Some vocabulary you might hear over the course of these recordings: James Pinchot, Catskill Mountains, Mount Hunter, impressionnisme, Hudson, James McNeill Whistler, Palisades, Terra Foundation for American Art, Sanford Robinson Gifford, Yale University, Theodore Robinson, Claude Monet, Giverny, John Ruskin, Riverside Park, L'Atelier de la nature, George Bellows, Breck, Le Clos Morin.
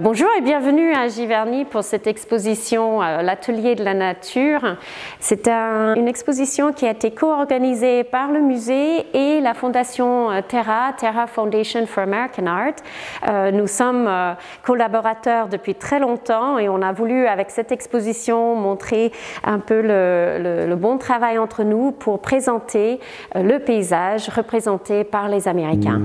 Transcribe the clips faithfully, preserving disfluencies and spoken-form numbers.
Bonjour et bienvenue à Giverny pour cette exposition euh, l'atelier de la nature. C'est un, une exposition qui a été co-organisée par le musée et la fondation euh, Terra, Terra Foundation for American Art. Euh, nous sommes euh, collaborateurs depuis très longtemps et on a voulu avec cette exposition montrer un peu le, le, le bon travail entre nous pour présenter euh, le paysage représenté par les Américains.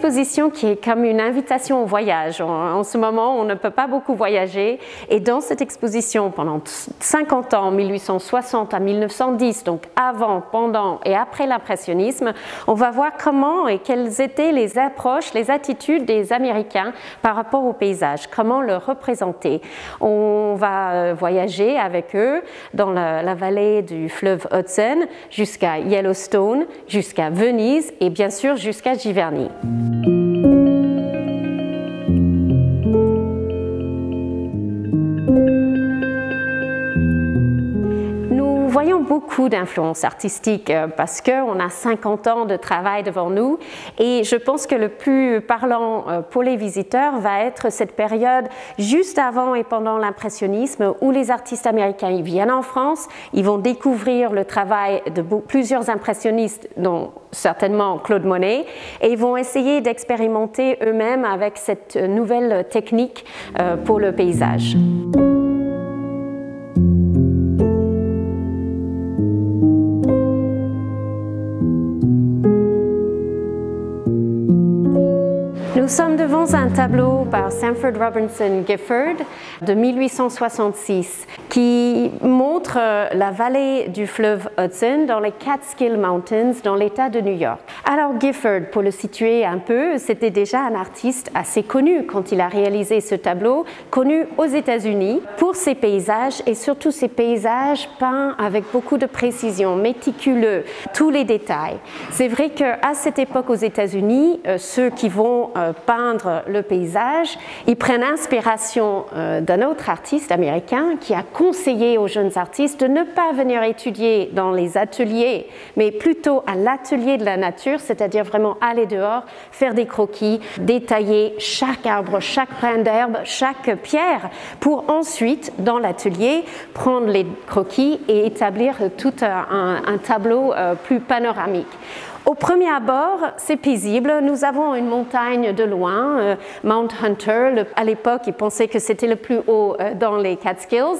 Exposition qui est comme une invitation au voyage. En, en ce moment, on ne peut pas beaucoup voyager. Et dans cette exposition, pendant cinquante ans, mille huit cent soixante à mille neuf cent dix, donc avant, pendant et après l'impressionnisme, on va voir comment et quelles étaient les approches, les attitudes des Américains par rapport au paysage, comment le représenter. On va voyager avec eux dans la, la vallée du fleuve Hudson, jusqu'à Yellowstone, jusqu'à Venise et bien sûr jusqu'à Giverny. Nous voyons beaucoup d'influences artistiques parce qu'on a cinquante ans de travail devant nous et je pense que le plus parlant pour les visiteurs va être cette période juste avant et pendant l'impressionnisme où les artistes américains ils viennent en France, ils vont découvrir le travail de plusieurs impressionnistes dont certainement Claude Monet, et ils vont essayer d'expérimenter eux-mêmes avec cette nouvelle technique pour le paysage. Nous sommes devant un tableau par Sanford Robinson Gifford de mille huit cent soixante-six qui montre la vallée du fleuve Hudson dans les Catskill Mountains dans l'État de New York. Alors Gifford, pour le situer un peu, c'était déjà un artiste assez connu quand il a réalisé ce tableau, connu aux États-Unis pour ses paysages et surtout ses paysages peints avec beaucoup de précision, méticuleux, tous les détails. C'est vrai qu'à cette époque aux États-Unis, ceux qui vont peindre le paysage, ils prennent inspiration d'un autre artiste américain qui a conseillé aux jeunes artistes de ne pas venir étudier dans les ateliers, mais plutôt à l'atelier de la nature, c'est-à-dire vraiment aller dehors, faire des croquis, détailler chaque arbre, chaque brin d'herbe, chaque pierre, pour ensuite, dans l'atelier, prendre les croquis et établir tout un, un tableau plus panoramique. Au premier abord, c'est paisible. Nous avons une montagne de loin, euh, Mount Hunter. Le, à l'époque, ils pensaient que c'était le plus haut euh, dans les Catskills.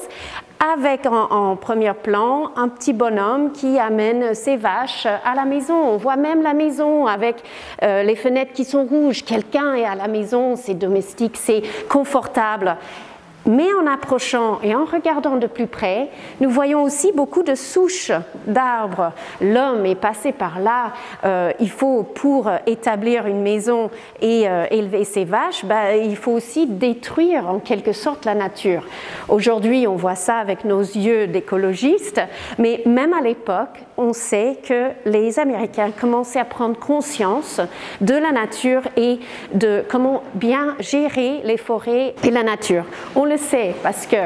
Avec en, en premier plan un petit bonhomme qui amène ses vaches à la maison. On voit même la maison avec euh, les fenêtres qui sont rouges. Quelqu'un est à la maison, c'est domestique, c'est confortable. Mais en approchant et en regardant de plus près, nous voyons aussi beaucoup de souches d'arbres. L'homme est passé par là. Euh, il faut, pour établir une maison et euh, élever ses vaches, bah, il faut aussi détruire en quelque sorte la nature. Aujourd'hui, on voit ça avec nos yeux d'écologistes, mais même à l'époque, on sait que les Américains commençaient à prendre conscience de la nature et de comment bien gérer les forêts et la nature. On le sait parce que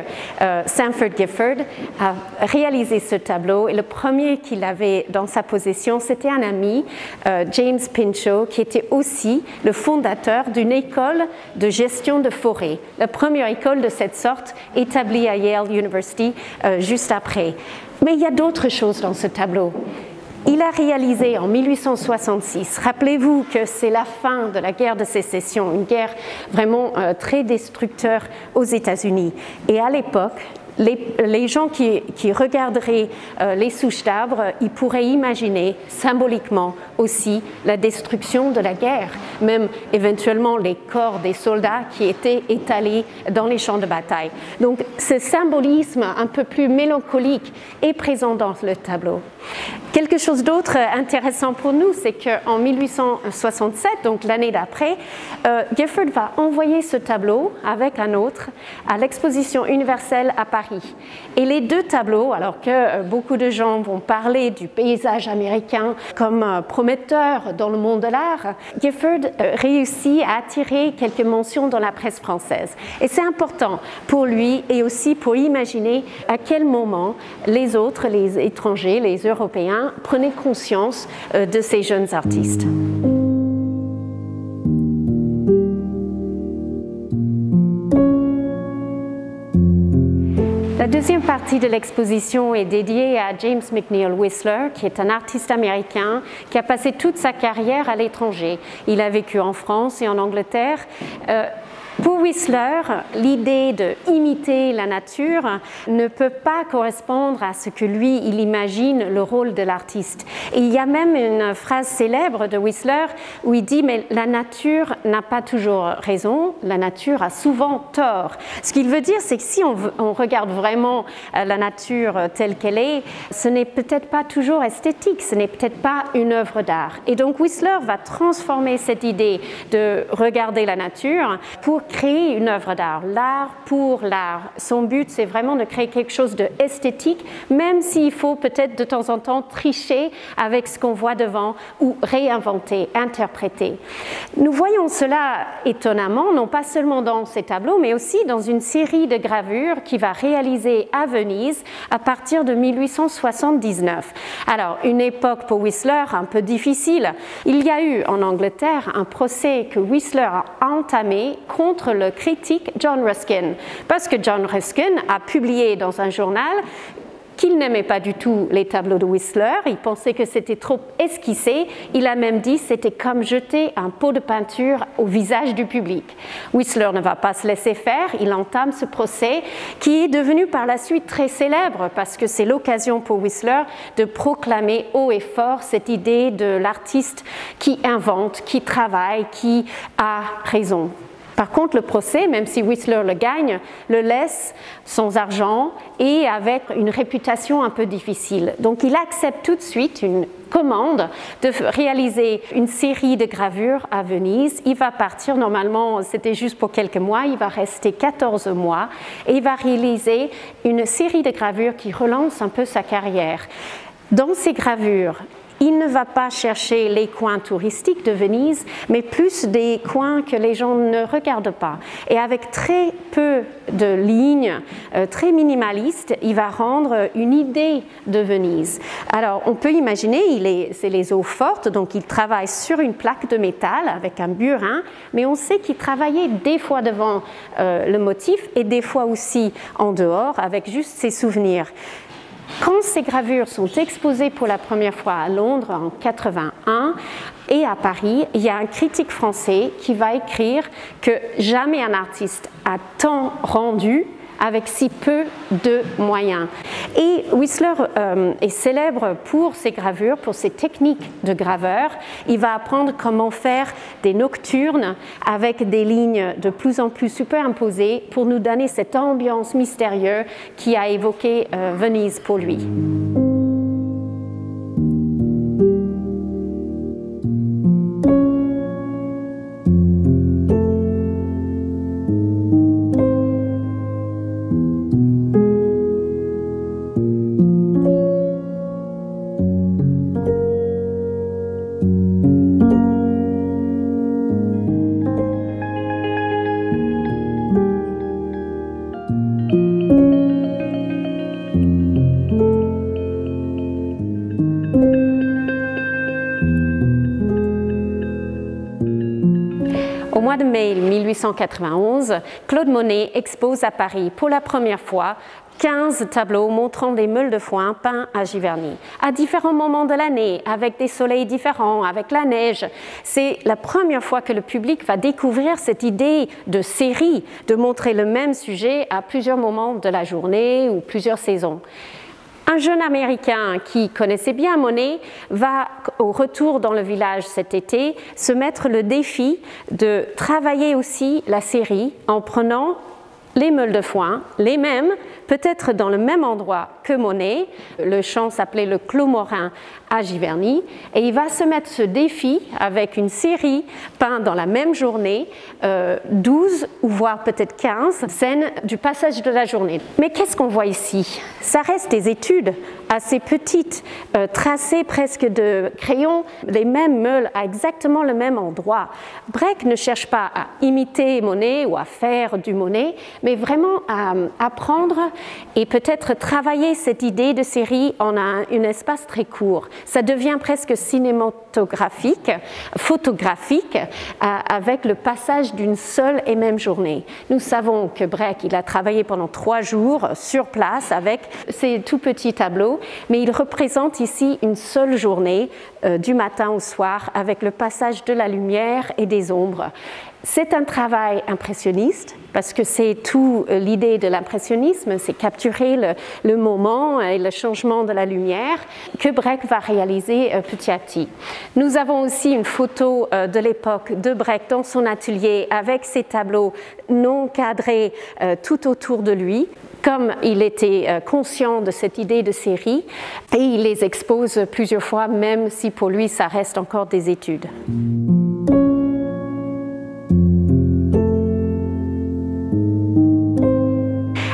euh, Sanford Gifford a réalisé ce tableau et le premier qu'il avait dans sa possession, c'était un ami, euh, James Pinchot, qui était aussi le fondateur d'une école de gestion de forêt, la première école de cette sorte établie à Yale University euh, juste après. Mais il y a d'autres choses dans ce tableau. Il a réalisé en mille huit cent soixante-six, rappelez-vous que c'est la fin de la guerre de sécession, une guerre vraiment euh, très destructeur aux États-Unis. Et à l'époque, les, les gens qui, qui regarderaient euh, les souches d'arbres, ils pourraient imaginer symboliquement aussi la destruction de la guerre, même éventuellement les corps des soldats qui étaient étalés dans les champs de bataille. Donc ce symbolisme un peu plus mélancolique est présent dans le tableau. Quelque chose d'autre intéressant pour nous, c'est qu'en mille huit cent soixante-sept, donc l'année d'après, euh, Gifford va envoyer ce tableau avec un autre à l'exposition universelle à Paris. Paris. Et les deux tableaux, alors que beaucoup de gens vont parler du paysage américain comme prometteur dans le monde de l'art, Gifford réussit à attirer quelques mentions dans la presse française. Et c'est important pour lui et aussi pour imaginer à quel moment les autres, les étrangers, les Européens prenaient conscience de ces jeunes artistes. La deuxième partie de l'exposition est dédiée à James McNeill Whistler, qui est un artiste américain qui a passé toute sa carrière à l'étranger. Il a vécu en France et en Angleterre. Euh, Pour Whistler, l'idée d'imiter la nature ne peut pas correspondre à ce que lui, il imagine le rôle de l'artiste. Et il y a même une phrase célèbre de Whistler où il dit « mais la nature n'a pas toujours raison, la nature a souvent tort ». Ce qu'il veut dire, c'est que si on, on regarde vraiment la nature telle qu'elle est, ce n'est peut-être pas toujours esthétique, ce n'est peut-être pas une œuvre d'art. Et donc Whistler va transformer cette idée de regarder la nature pour créer une œuvre d'art, l'art pour l'art. Son but, c'est vraiment de créer quelque chose d'esthétique, même s'il faut peut-être de temps en temps tricher avec ce qu'on voit devant ou réinventer, interpréter. Nous voyons cela étonnamment, non pas seulement dans ces tableaux, mais aussi dans une série de gravures qu'il va réaliser à Venise à partir de mille huit cent soixante-dix-neuf. Alors, une époque pour Whistler un peu difficile. Il y a eu en Angleterre un procès que Whistler a entamé contre le critique John Ruskin, parce que John Ruskin a publié dans un journal qu'il n'aimait pas du tout les tableaux de Whistler, il pensait que c'était trop esquissé, il a même dit que c'était comme jeter un pot de peinture au visage du public. Whistler ne va pas se laisser faire, il entame ce procès qui est devenu par la suite très célèbre parce que c'est l'occasion pour Whistler de proclamer haut et fort cette idée de l'artiste qui invente, qui travaille, qui a raison. Par contre, le procès, même si Whistler le gagne, le laisse sans argent et avec une réputation un peu difficile. Donc il accepte tout de suite une commande de réaliser une série de gravures à Venise. Il va partir, normalement c'était juste pour quelques mois, il va rester quatorze mois et il va réaliser une série de gravures qui relance un peu sa carrière. Dans ces gravures, il ne va pas chercher les coins touristiques de Venise, mais plus des coins que les gens ne regardent pas. Et avec très peu de lignes, euh, très minimalistes, il va rendre une idée de Venise. Alors, on peut imaginer, c'est les eaux fortes, donc il travaille sur une plaque de métal avec un burin, mais on sait qu'il travaillait des fois devant euh, le motif et des fois aussi en dehors, avec juste ses souvenirs. Quand ces gravures sont exposées pour la première fois à Londres en mille neuf cent quatre-vingt-un et à Paris, il y a un critique français qui va écrire que jamais un artiste a tant rendu avec si peu de moyens. Et Whistler euh, est célèbre pour ses gravures, pour ses techniques de graveur. Il va apprendre comment faire des nocturnes avec des lignes de plus en plus superimposées pour nous donner cette ambiance mystérieuse qui a évoqué euh, Venise pour lui. mille huit cent quatre-vingt-onze, Claude Monet expose à Paris pour la première fois quinze tableaux montrant des meules de foin peints à Giverny, à différents moments de l'année, avec des soleils différents, avec la neige. C'est la première fois que le public va découvrir cette idée de série, de montrer le même sujet à plusieurs moments de la journée ou plusieurs saisons. Un jeune Américain qui connaissait bien Monet va, au retour dans le village cet été, se mettre le défi de travailler aussi la série en prenant les meules de foin, les mêmes, peut-être dans le même endroit que Monet. Le champ s'appelait le Clos Morin à Giverny. Et il va se mettre ce défi avec une série peinte dans la même journée, euh, douze ou voire peut-être quinze scènes du passage de la journée. Mais qu'est-ce qu'on voit ici? Ça reste des études assez petites, euh, tracées presque de crayon, les mêmes meules à exactement le même endroit. Breck ne cherche pas à imiter Monet ou à faire du Monet, mais vraiment à apprendre et peut-être travailler cette idée de série en un, un espace très court. Ça devient presque cinématographique, photographique, euh, avec le passage d'une seule et même journée. Nous savons que Breck, il a travaillé pendant trois jours sur place avec ces tout petits tableaux, mais il représente ici une seule journée, euh, du matin au soir, avec le passage de la lumière et des ombres. C'est un travail impressionniste, parce que c'est tout l'idée de l'impressionnisme, c'est capturer le, le moment et le changement de la lumière que Breck va réaliser petit à petit. Nous avons aussi une photo de l'époque de Breck dans son atelier avec ses tableaux non cadrés tout autour de lui. Comme il était conscient de cette idée de série, et il les expose plusieurs fois, même si pour lui ça reste encore des études.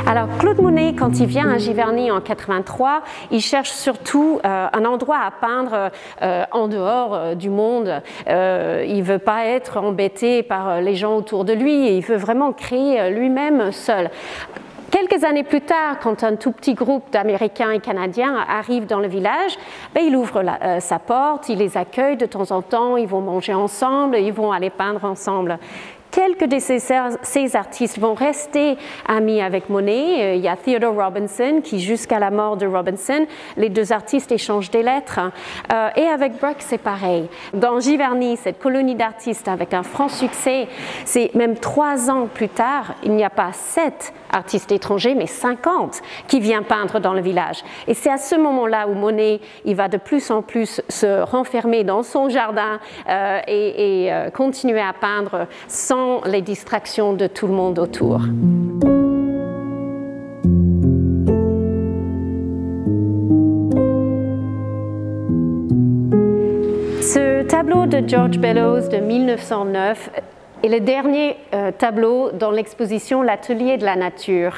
Alors Claude Monet, quand il vient à Giverny en quatre-vingt-trois, il cherche surtout euh, un endroit à peindre euh, en dehors euh, du monde. Euh, il ne veut pas être embêté par euh, les gens autour de lui, et il veut vraiment créer euh, lui-même seul. Quelques années plus tard, quand un tout petit groupe d'Américains et Canadiens arrive dans le village, ben, il ouvre la, euh, sa porte, il les accueille de temps en temps, ils vont manger ensemble, ils vont aller peindre ensemble. Quelques de ces, ces artistes vont rester amis avec Monet. Il y a Theodore Robinson qui, jusqu'à la mort de Robinson, les deux artistes échangent des lettres. Euh, et avec Breck, c'est pareil. Dans Giverny, cette colonie d'artistes avec un franc succès, c'est même trois ans plus tard, il n'y a pas sept artistes étrangers, mais cinquante qui viennent peindre dans le village. Et c'est à ce moment-là où Monet, il va de plus en plus se renfermer dans son jardin euh, et, et euh, continuer à peindre sans les distractions de tout le monde autour. Ce tableau de George Bellows de mille neuf cent neuf est le dernier euh, tableau dans l'exposition L'Atelier de la Nature.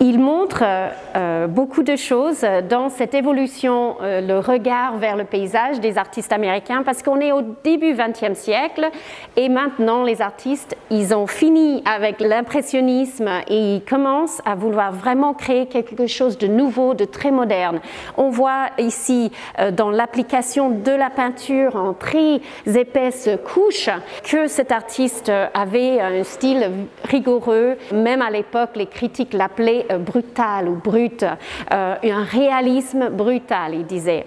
Il montre euh, beaucoup de choses dans cette évolution, euh, le regard vers le paysage des artistes américains, parce qu'on est au début vingtième siècle et maintenant les artistes, ils ont fini avec l'impressionnisme et ils commencent à vouloir vraiment créer quelque chose de nouveau, de très moderne. On voit ici euh, dans l'application de la peinture en très épaisses couches que cet artiste avait un style rigoureux. Même à l'époque, les critiques l'appelaient brutal ou brut, euh, un réalisme brutal, il disait.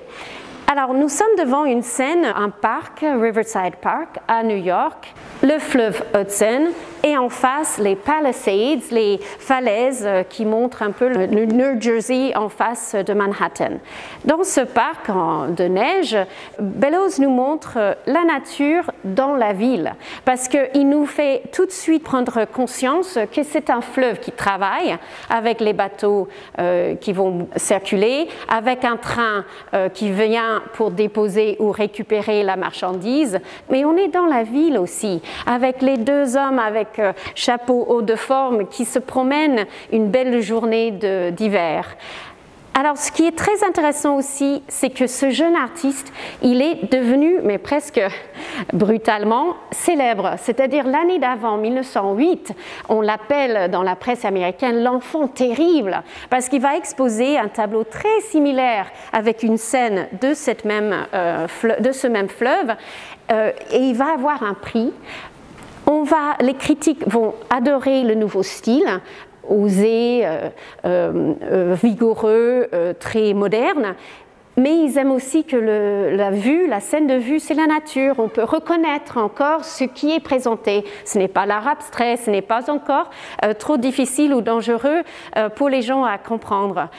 Alors, nous sommes devant une scène, un parc, Riverside Park, à New York, le fleuve Hudson, et en face, les Palisades, les falaises qui montrent un peu le New Jersey en face de Manhattan. Dans ce parc de neige, Bellows nous montre la nature dans la ville, parce qu'il nous fait tout de suite prendre conscience que c'est un fleuve qui travaille, avec les bateaux euh, qui vont circuler, avec un train euh, qui vient pour déposer ou récupérer la marchandise, mais on est dans la ville aussi, avec les deux hommes avec chapeau haut de forme qui se promène une belle journée d'hiver. Alors ce qui est très intéressant aussi, c'est que ce jeune artiste, il est devenu, mais presque brutalement, célèbre. C'est-à-dire l'année d'avant, mille neuf cent huit, on l'appelle dans la presse américaine l'enfant terrible, parce qu'il va exposer un tableau très similaire avec une scène de, cette même, euh, de ce même fleuve, euh, et il va avoir un prix. On va, les critiques vont adorer le nouveau style, osé, euh, euh, vigoureux, euh, très moderne. Mais ils aiment aussi que le, la vue, la scène de vue, c'est la nature. On peut reconnaître encore ce qui est présenté. Ce n'est pas l'art abstrait, ce n'est pas encore euh, trop difficile ou dangereux euh, pour les gens à comprendre.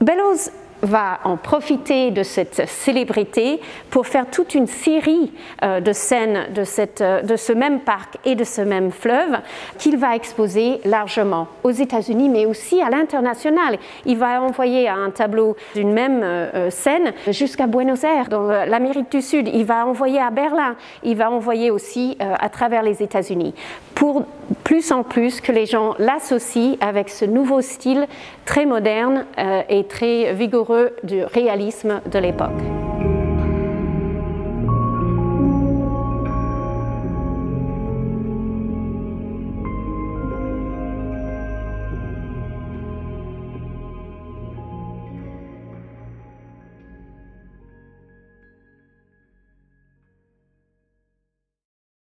Bellows va en profiter de cette célébrité pour faire toute une série euh, de scènes de, cette, euh, de ce même parc et de ce même fleuve qu'il va exposer largement aux États-Unis, mais aussi à l'international. Il va envoyer un tableau d'une même euh, scène jusqu'à Buenos Aires, dans l'Amérique du Sud. Il va envoyer à Berlin. Il va envoyer aussi euh, à travers les États-Unis, pour plus en plus que les gens l'associent avec ce nouveau style très moderne euh, et très vigoureux du réalisme de l'époque.